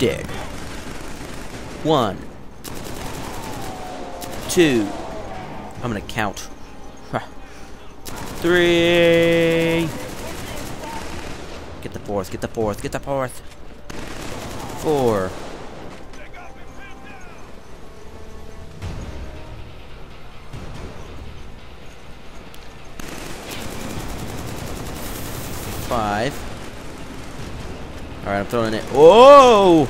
dead. 1, 2. I'm gonna count. 3. Get the fourth. Get the fourth. Get the fourth. 4. 5. All right, I'm throwing it. Whoa!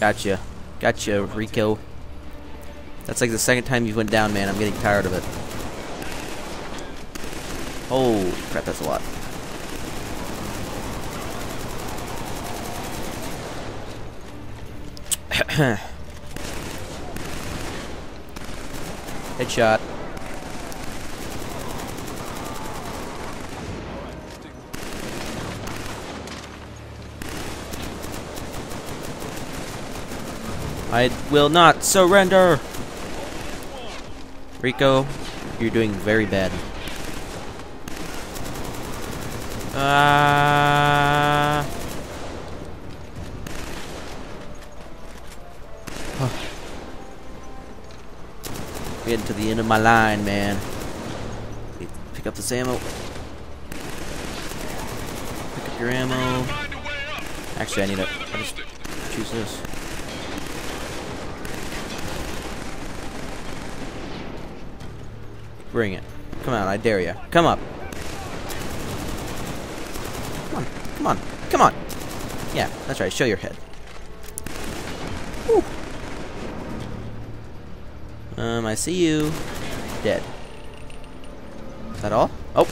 Gotcha. Gotcha, Rico. That's like the second time you went down, man. I'm getting tired of it. Oh, crap, that's a lot. Headshot. I will not surrender! Rico, you're doing very bad. Getting to the end of my line, man. Pick up this ammo. Pick up your ammo. Actually, I need to. I just choose this. Bring it. Come on, I dare you. Come up. Come on. Come on. Come on. Yeah, that's right. Show your head. Woo. I see you. Dead. Is that all? Oh.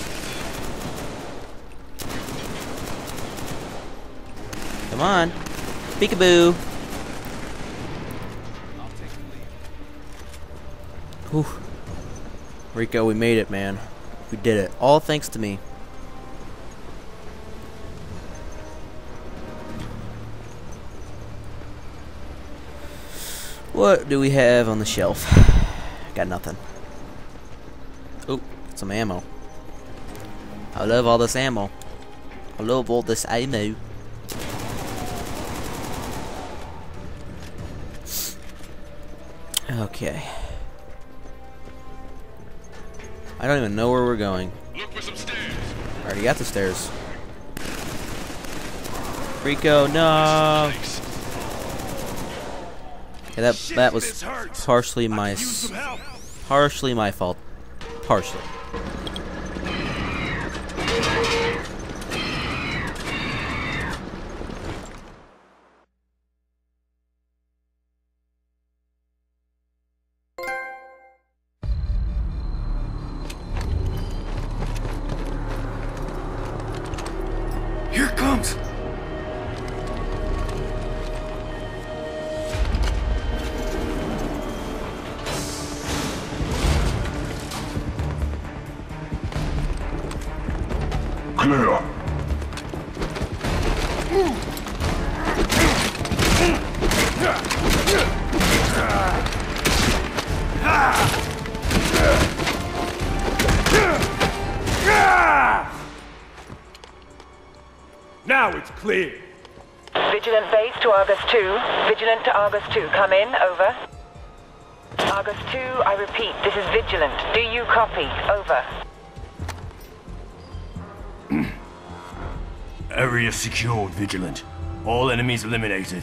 Come on. Peekaboo. Whew. Rico, we made it, man. We did it. All thanks to me. What do we have on the shelf? Got nothing. Oh, some ammo. I love all this ammo. I love all this ammo. Okay. I don't even know where we're going. Look for some stairs. I already got the stairs. Rico, no. Yeah, that was partially my fault. Partially. Now it's clear. Vigilant base to Argus 2. Vigilant to Argus 2. Come in, over. Argus 2, I repeat, this is Vigilant. Do you copy? Over. Area secured, Vigilant. All enemies eliminated.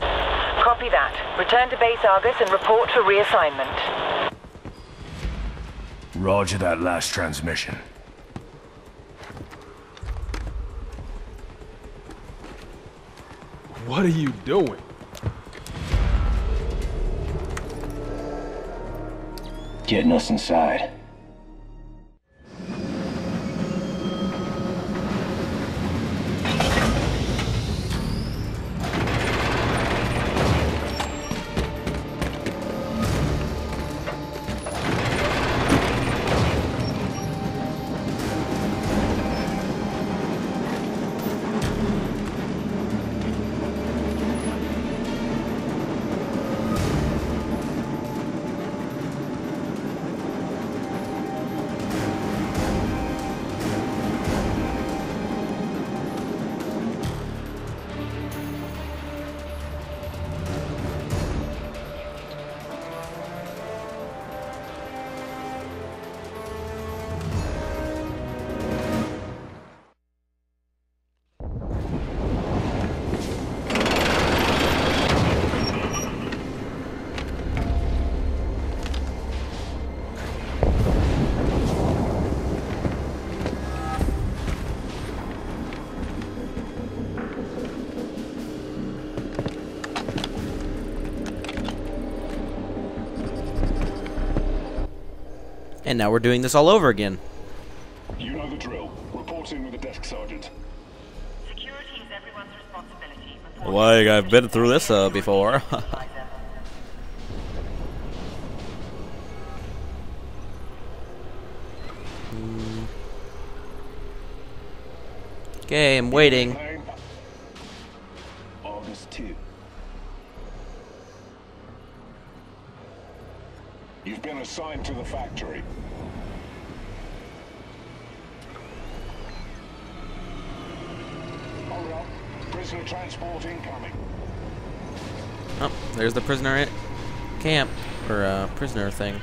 Copy that. Return to base Argus and report for reassignment. Roger that last transmission. What are you doing? Getting us inside. And now we're doing this all over again. You know the drill. Report in with the desk sergeant. Security is everyone's responsibility. Like, I've been through this before. Okay, I'm waiting. Argus 2. You've been assigned to the factory. Hold up. Prisoner transport incoming. Oh, there's the prisoner camp or prisoner thing.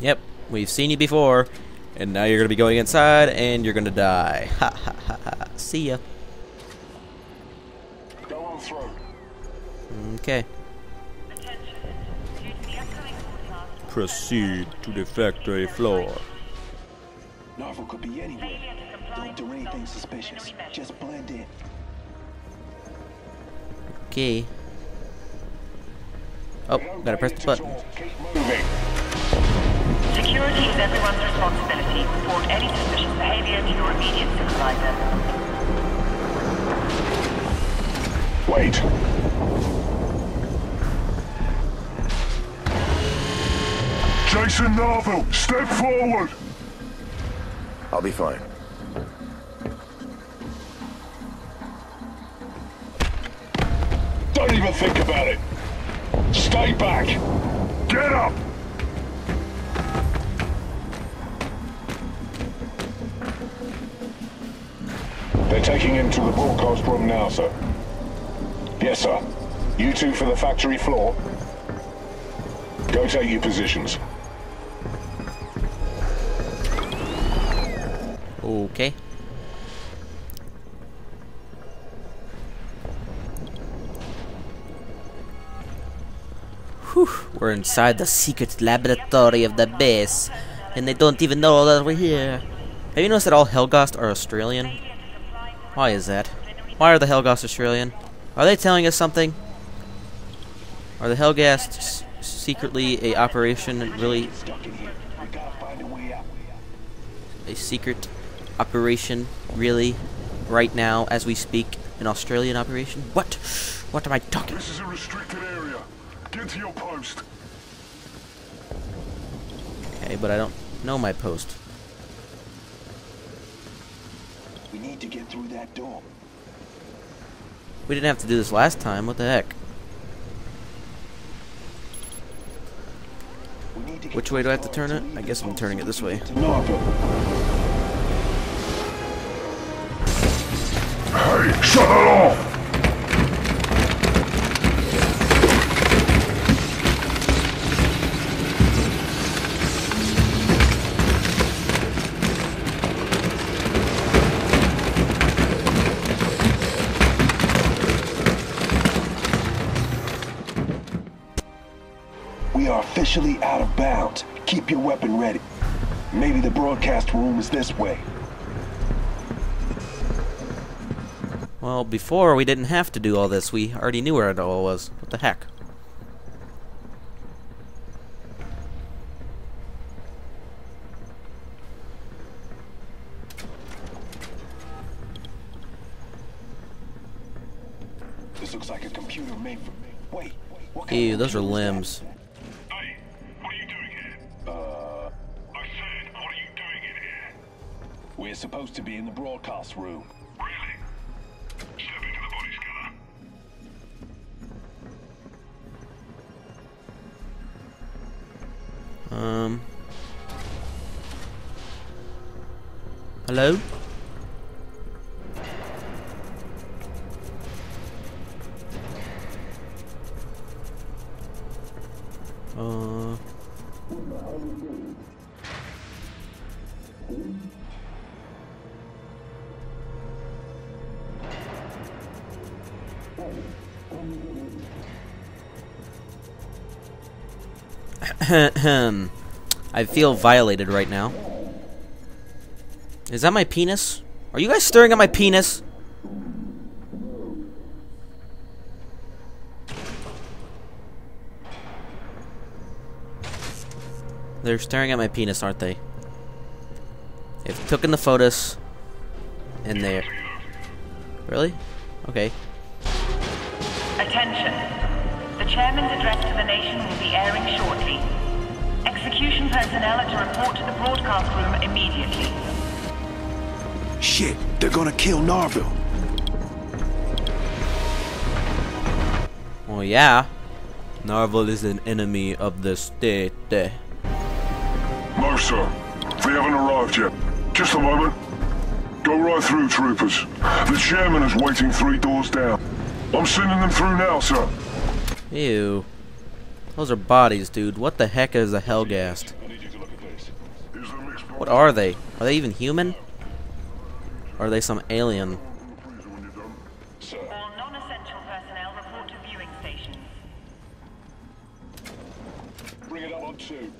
Yep, we've seen you before, and now you're gonna be going inside, and you're gonna die. Ha ha ha ha. See ya. Go on through. Okay. Proceed to the factory floor. Narville could be anywhere. Don't do anything suspicious. Just blend in. Okay. Oh, gotta press the button. Security is everyone's responsibility. Report any suspicious behavior to your immediate supervisor. Wait. Jason Narville, step forward! I'll be fine. Don't even think about it. Stay back. Get up! They're taking him to the broadcast room now, sir. Yes, sir. You two for the factory floor. Go take your positions. Okay. Whew, we're inside the secret laboratory of the base, and they don't even know that we're here. Have you noticed that all Helghast are Australian? Why is that? Why are the Helghast Australian? Are they telling us something? Are the Helghasts secretly a operation really? A secret operation really? Right now as we speak? An Australian operation? What? What am I talking? This is a restricted area. Get to your post. Okay, but I don't know my post. We need to get through that door. We didn't have to do this last time. What the heck? Which way do I have to turn it? I guess I'm turning it this way. Hey, shut it off! Officially out of bounds. Keep your weapon ready. Maybe the broadcast room is this way. Well, before we didn't have to do all this. We already knew where it all was. What the heck? This looks like a computer made for me. Wait, what kind of those are limbs. We're supposed to be in the broadcast room. Really? Step into the body scanner. Hello? I feel violated right now. Is that my penis? Are you guys staring at my penis? They're staring at my penis, aren't they? They've taken the photos. And they're... Really? Okay. Attention. The chairman's address to the nation will be airing shortly. Execution personnel are to report to the broadcast room immediately. Shit, they're gonna kill Narville. Well, yeah. Narville is an enemy of the state. No, sir. They haven't arrived yet. Just a moment. Go right through, troopers. The chairman is waiting 3 doors down. I'm sending them through now, sir. Ew. Those are bodies, dude. What the heck is a Helghast? What are they? Are they even human? Or are they some alien? All non-essential personnel report to viewing stations. Bring it up on 2.